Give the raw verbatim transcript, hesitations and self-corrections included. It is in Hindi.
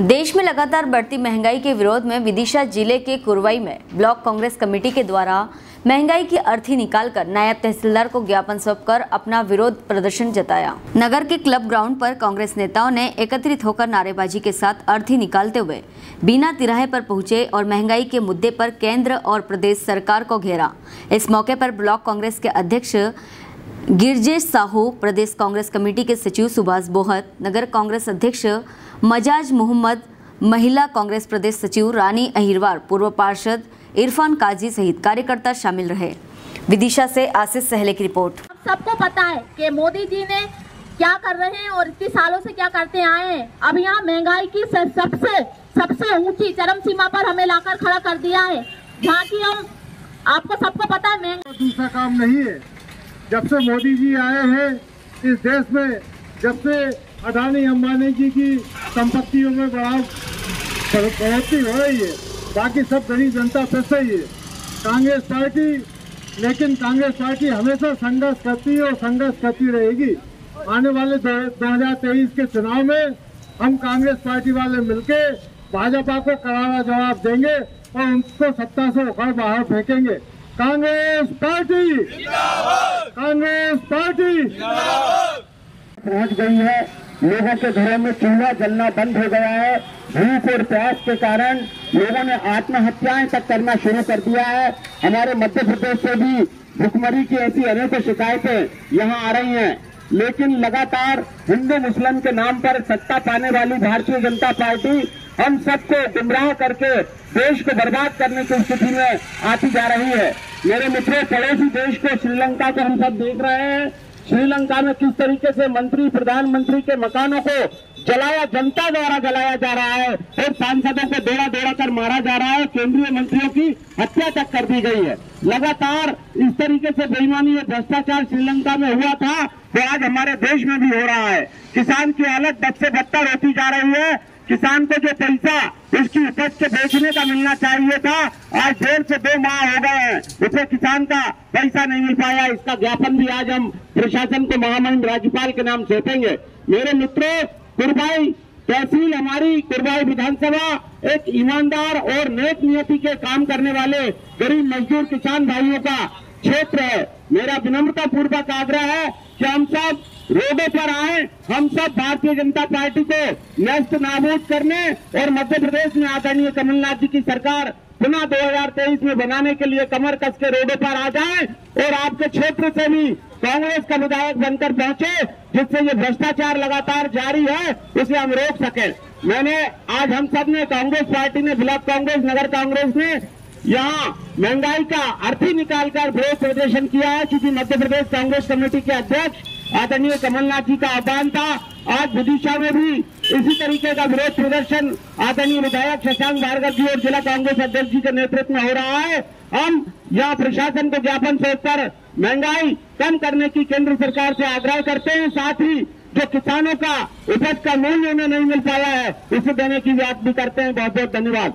देश में लगातार बढ़ती महंगाई के विरोध में विदिशा जिले के कुरवाई में ब्लॉक कांग्रेस कमेटी के द्वारा महंगाई की अर्थी निकालकर नायब तहसीलदार को ज्ञापन सौंपकर अपना विरोध प्रदर्शन जताया। नगर के क्लब ग्राउंड पर कांग्रेस नेताओं ने एकत्रित होकर नारेबाजी के साथ अर्थी निकालते हुए बिना तिराहे पर पहुंचे और महंगाई के मुद्दे पर केंद्र और प्रदेश सरकार को घेरा। इस मौके पर ब्लॉक कांग्रेस के अध्यक्ष गिरजेश साहू, प्रदेश कांग्रेस कमेटी के सचिव सुभाष बोहत, नगर कांग्रेस अध्यक्ष मजाज मोहम्मद, महिला कांग्रेस प्रदेश सचिव रानी अहिरवार, पूर्व पार्षद इरफान काजी सहित कार्यकर्ता शामिल रहे। विदिशा से आशीष सहले की रिपोर्ट। सबको पता है कि मोदी जी ने क्या कर रहे हैं और इतने सालों से क्या करते आए हैं। अब यहाँ महंगाई की सबसे सबसे ऊंची चरम सीमा पर हमें लाकर खड़ा कर दिया है, जहाँ की हम आपको सबको पता है महंगाई दूसरा काम नहीं है। जब से मोदी जी आए हैं इस देश में, जब से अडानी अंबानी जी की संपत्तियों में बढ़ाव बढ़ोतरी हो रही है, बाकी सब गरीब जनता फंस रही है। कांग्रेस पार्टी, लेकिन कांग्रेस पार्टी हमेशा संघर्ष करती है और संघर्ष करती रहेगी। आने वाले दो हजार तेईस के चुनाव में हम कांग्रेस पार्टी वाले मिलके भाजपा को करारा जवाब देंगे और उनको सत्ता से उखाड़ बाहर फेंकेंगे। कांग्रेस पार्टी जिंदाबाद, कांग्रेस पार्टी जिंदाबाद। पहुंच गई है, लोगों के घरों में चूल्हा जलना बंद हो गया है। भूख और प्यास के कारण लोगों ने आत्महत्याएं तक करना शुरू कर दिया है। हमारे मध्य प्रदेश से भी भुखमरी की ऐसी अनेकों शिकायतें यहाँ आ रही हैं, लेकिन लगातार हिंदू मुस्लिम के नाम पर सत्ता पाने वाली भारतीय जनता पार्टी हम सबको गुमराह करके देश को बर्बाद करने की स्थिति में आती जा रही है। मेरे मित्रों, पड़ोसी देश को श्रीलंका को हम सब देख रहे हैं। श्रीलंका में किस तरीके से मंत्री, प्रधानमंत्री के मकानों को जलाया, जनता द्वारा जलाया जा रहा है और सांसदों को दौड़ा दौड़ा कर मारा जा रहा है। केंद्रीय मंत्रियों की हत्या तक कर दी गई है। लगातार इस तरीके से बेईमानी और भ्रष्टाचार श्रीलंका में हुआ था, तो आज हमारे देश में भी हो रहा है। किसान की हालत बद से बदतर होती जा रही है। किसान को जो पैसा उसकी उपज के बेचने का मिलना चाहिए था, आज डेढ़ से दो माह हो गए हैं, उसे किसान का पैसा नहीं मिल पाया। इसका ज्ञापन भी आज हम प्रशासन को महामहिम राज्यपाल के नाम सौंपेंगे। मेरे मित्रों, कुरवाई तहसील हमारी, कुरवाई विधानसभा एक ईमानदार और नेक नियति के काम करने वाले गरीब मजदूर किसान भाइयों का क्षेत्र है। मेरा विनम्रता पूर्वक आग्रह है कि हम सब रोडों पर आए, हम सब भारतीय जनता पार्टी को नष्ट नाबूद करने और मध्य प्रदेश में आदरणीय कमलनाथ जी की सरकार पुनः दो हजार तेईस में बनाने के लिए कमर कस के रोडों पर आ जाएं और आपके क्षेत्र से भी कांग्रेस का विधायक बनकर पहुंचे, जिससे ये भ्रष्टाचार लगातार जारी है उसे हम रोक सके। मैंने आज हम सब ने कांग्रेस पार्टी ने, ब्लॉक कांग्रेस, नगर कांग्रेस ने यहाँ महंगाई का अर्थी निकालकर विरोध प्रदर्शन किया है, क्योंकि मध्य प्रदेश कांग्रेस कमेटी के अध्यक्ष आदरणीय कमलनाथ जी का आह्वान था। आज विदिशा में भी इसी तरीके का विरोध प्रदर्शन आदरणीय विधायक शशांक भार्गव जी और जिला कांग्रेस अध्यक्ष जी के नेतृत्व में हो रहा है। हम यहाँ प्रशासन को ज्ञापन सौंपकर महंगाई कम करने की केंद्र सरकार से आग्रह करते हैं, साथ ही जो किसानों का उपज का मूल्य उन्हें नहीं मिल पाया है उसे देने की बात भी करते हैं। बहुत बहुत धन्यवाद।